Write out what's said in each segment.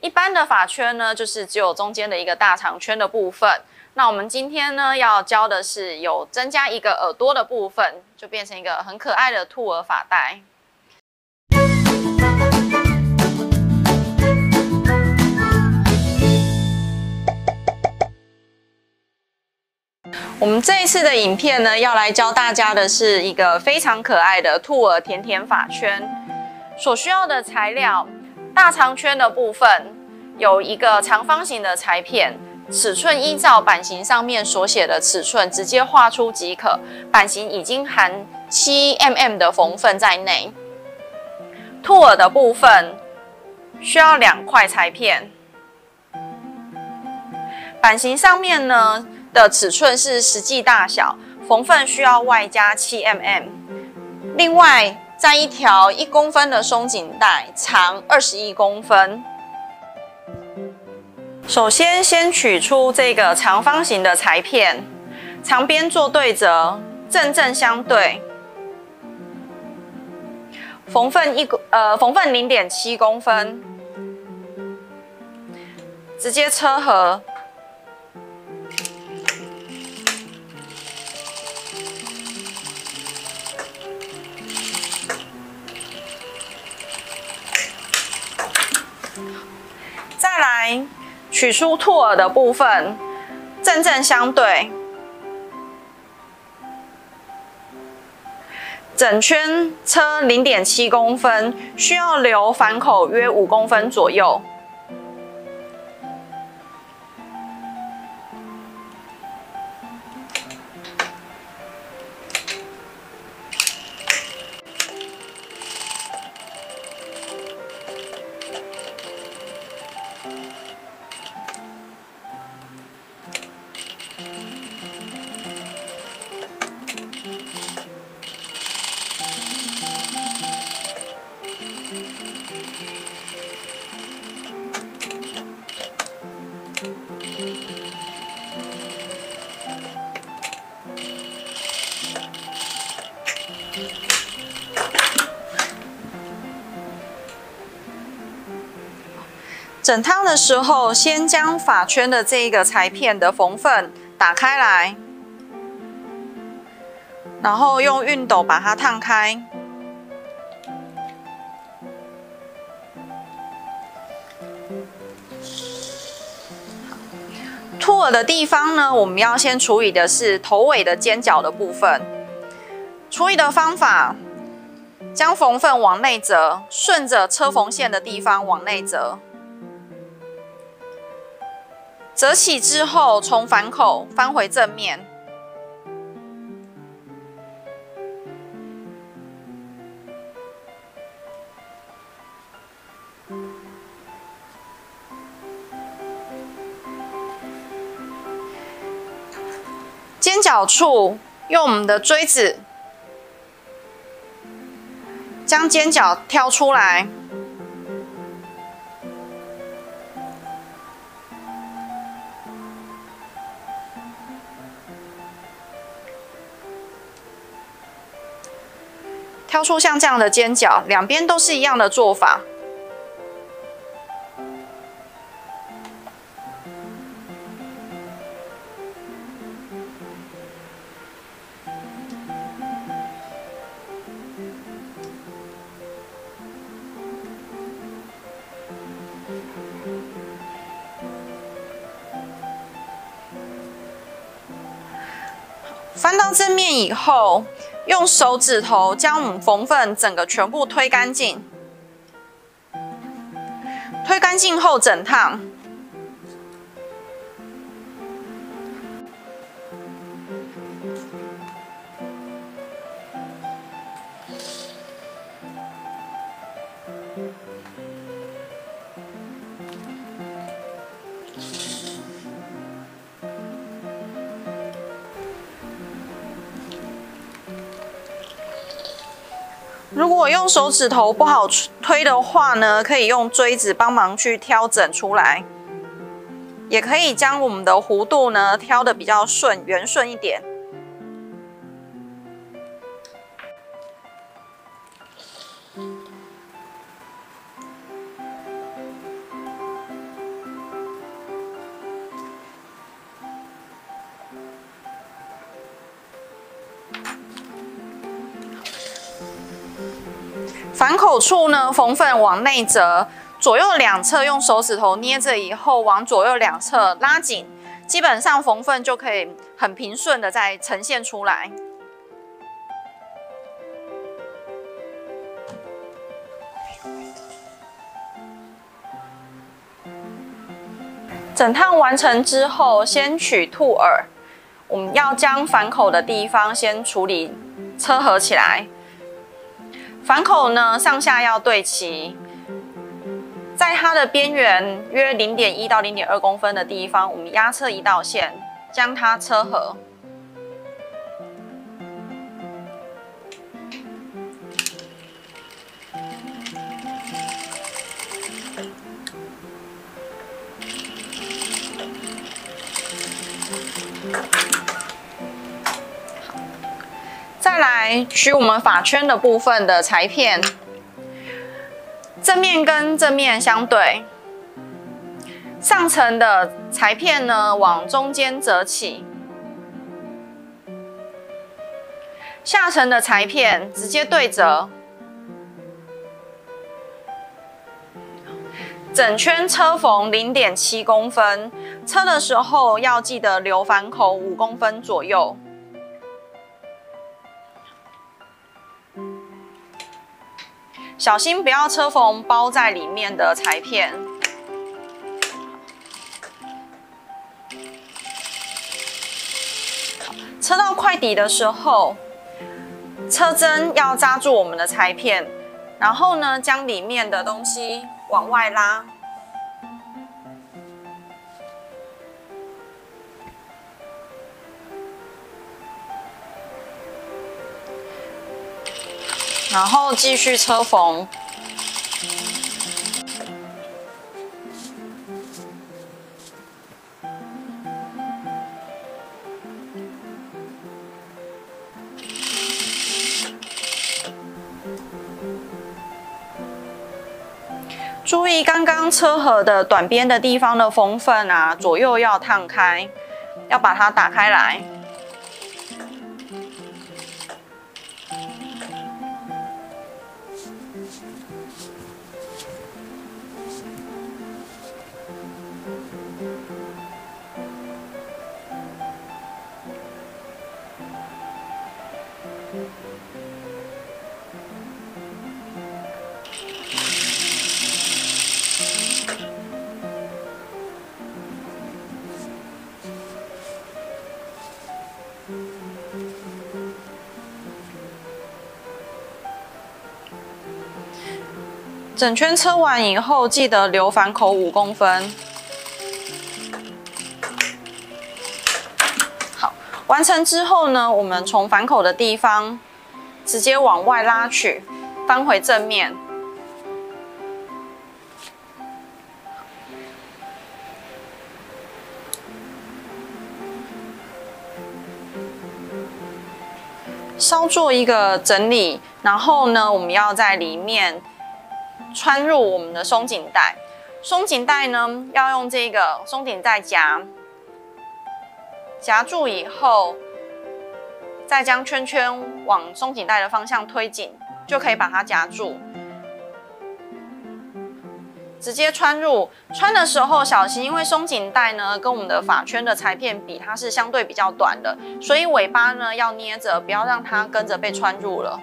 一般的发圈呢，就是只有中间的一个大长圈的部分。那我们今天呢要教的是有增加一个耳朵的部分，就变成一个很可爱的兔耳发带。 我们这一次的影片呢，要来教大家的是一个非常可爱的兔耳甜甜发圈。所需要的材料，大长圈的部分有一个长方形的裁片，尺寸依照版型上面所写的尺寸直接画出即可。版型已经含7mm 的缝份在内。兔耳的部分需要2块裁片，版型上面呢。 的尺寸是实际大小，缝份需要外加7mm， 另外再一条1公分的松紧带，长21公分。首先，先取出这个长方形的裁片，长边做对折，正相对，缝份0.7公分，直接车合。 再来取出兔耳的部分，正相对，整圈车0.7公分，需要留反口约5公分左右。整套的时候，先将发圈的这个裁片的缝份打开来，然后用熨斗把它烫开。兔耳的地方呢，我们要先处理的是头尾的尖角的部分。处理的方法，将缝份往内折，顺着车缝线的地方往内折。 折起之后，从反口翻回正面，尖角处用我们的锥子将尖角挑出来。 挑出像这样的尖角，两边都是一样的做法。翻到正面以后。 用手指头将我们缝份整个全部推干净，推干净后整烫。如果用手指头不好推的话呢，可以用锥子帮忙去挑整出来，也可以将我们的弧度呢挑得比较顺、圆顺一点。反口处呢，缝缝往内折，左右两侧用手指头捏着以后，往左右两侧拉紧，基本上缝缝就可以很平顺的再呈现出来。 整趟完成之后，先取兔耳，我们要将反口的地方先处理车合起来。反口呢，上下要对齐，在它的边缘约 0.1 到 0.2 公分的地方，我们压测一道线，将它车合。再来取我们发圈的部分的裁片，正面跟正面相对，上层的裁片呢往中间折起，下层的裁片直接对折，整圈车缝 0.7 公分，车的时候要记得留反口5公分左右。 小心不要车缝包在里面的裁片。车到快底的时候，车针要扎住我们的裁片，然后呢，将里面的东西往外拉。 然后继续车缝，注意刚刚车盒的短边的地方的缝缝啊，左右要烫开，要把它打开来。 整圈车完以后，记得留反口5公分。好，完成之后呢，我们从反口的地方直接往外拉取，翻回正面。稍做一个整理，然后呢，我们要在里面 穿入我们的松紧带，松紧带呢要用这个松紧带夹住以后，再将圈圈往松紧带的方向推紧，就可以把它夹住。直接穿入，穿的时候小心，因为松紧带呢跟我们的发圈的裁片比，它是相对比较短的，所以尾巴呢要捏着，不要让它跟着被穿入了。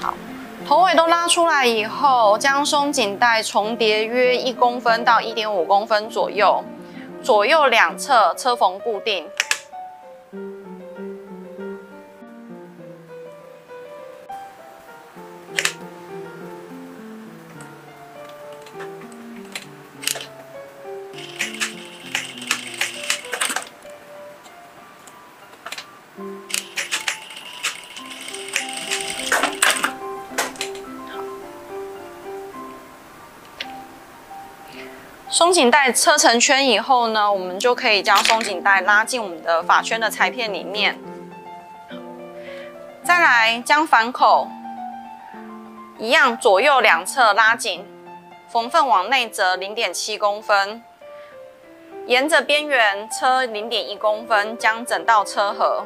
好，头尾都拉出来以后，将松紧带重叠约1公分到 1.5 公分左右，左右两侧车缝固定。松紧带车成圈以后呢，我们就可以将松紧带拉进我们的发圈的裁片里面。再来将反口一样左右两侧拉紧，缝缝往内折 0.7 公分，沿着边缘车 0.1 公分，将整到车合。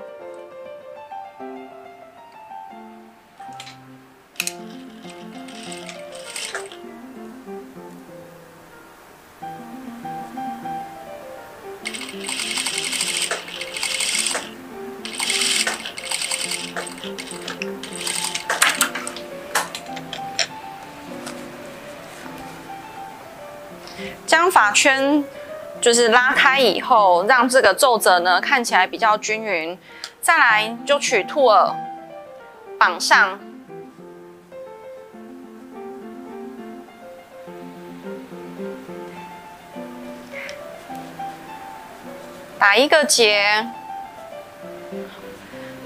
将发圈就是拉开以后，让这个皱褶呢看起来比较均匀。再来就取兔耳绑上，打一个结，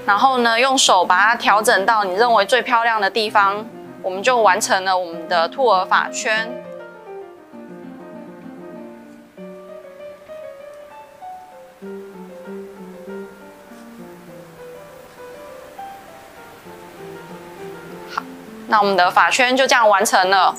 然后呢用手把它调整到你认为最漂亮的地方，我们就完成了我们的兔耳发圈。 那我们的发圈就这样完成了。